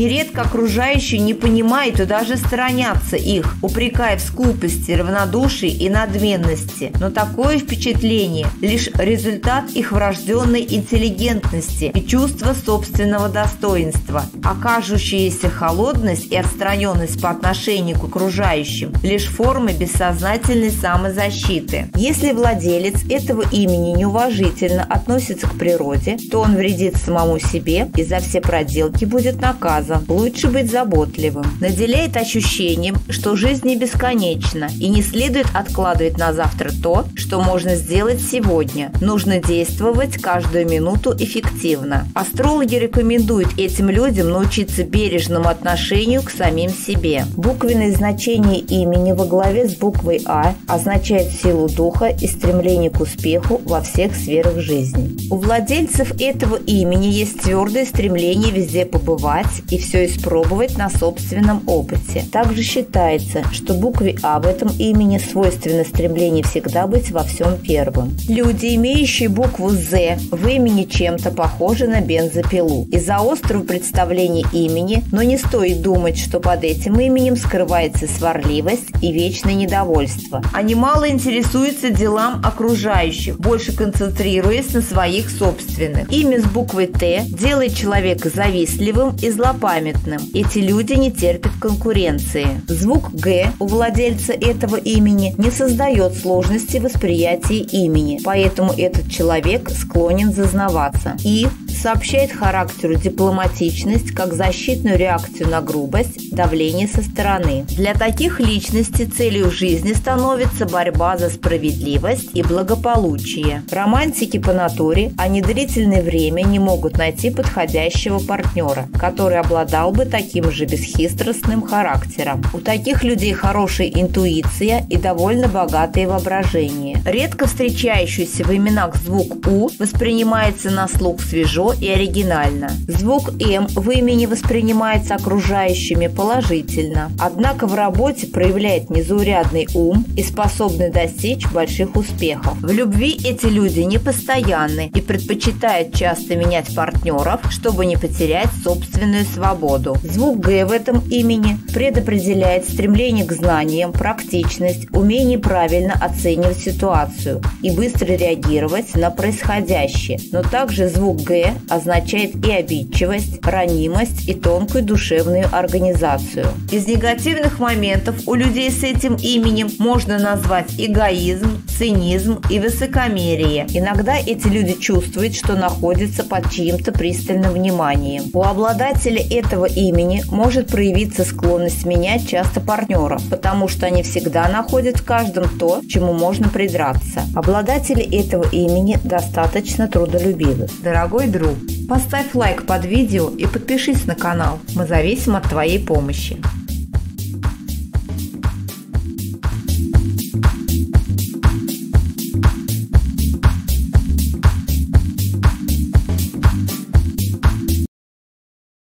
Нередко окружающие не понимают и даже сторонятся их, упрекая в скупости, равнодушии и надменности. Но такое впечатление – лишь результат их врожденной интеллигентности и чувства собственного достоинства. А кажущаяся холодность и отстраненность по отношению к окружающим – лишь формы бессознательной самозащиты. Если владелец этого имени неуважительно относится к природе, то он вредит самому себе и за все проделки будет наказан. Лучше быть заботливым. Наделяет ощущением, что жизнь не бесконечна и не следует откладывать на завтра то, что можно сделать сегодня. Нужно действовать каждую минуту эффективно. Астрологи рекомендуют этим людям научиться бережному отношению к самим себе. Буквенное значение имени во главе с буквой «А» означает силу духа и стремление к успеху во всех сферах жизни. У владельцев этого имени есть твердое стремление везде побывать и все испробовать на собственном опыте. Также считается, что букве «А» в этом имени свойственно стремление всегда быть во всем первым. Люди, имеющие букву «З», в имени чем-то похожи на бензопилу. Из-за острого представления имени, но не стоит думать, что под этим именем скрывается сварливость и вечное недовольство. Они мало интересуются делам окружающих, больше концентрируясь на своих собственных. Имя с буквой «Т» делает человека завистливым и злопамятным. Эти люди не терпят конкуренции. Звук «Г» у владельца этого имени не создает сложности восприятия имени, поэтому этот человек склонен зазнаваться. И сообщает характеру дипломатичность как защитную реакцию на грубость, давление со стороны. Для таких личностей целью жизни становится борьба за справедливость и благополучие. Романтики по натуре, они длительное время не могут найти подходящего партнера, который обладал бы таким же бесхитростным характером. У таких людей хорошая интуиция и довольно богатое воображение. Редко встречающийся в именах звук «У» воспринимается на слух свежо и оригинально. Звук «М» в имени воспринимается окружающими положительно, однако в работе проявляет незаурядный ум и способны достичь больших успехов. В любви эти люди непостоянны и предпочитают часто менять партнеров, чтобы не потерять собственную свободу. Звук «Г» в этом имени предопределяет стремление к знаниям, практичность, умение правильно оценивать ситуацию и быстро реагировать на происходящее. Но также звук «Г» означает и обидчивость, ранимость и тонкую душевную организацию. Из негативных моментов у людей с этим именем можно назвать эгоизм, цинизм и высокомерие. Иногда эти люди чувствуют, что находятся под чьим-то пристальным вниманием. У обладателя этого имени может проявиться склонность менять часто партнера, потому что они всегда находят в каждом то, чему можно придраться. Обладатели этого имени достаточно трудолюбивы. Дорогой друг, поставь лайк под видео и подпишись на канал. Мы зависим от твоей помощи.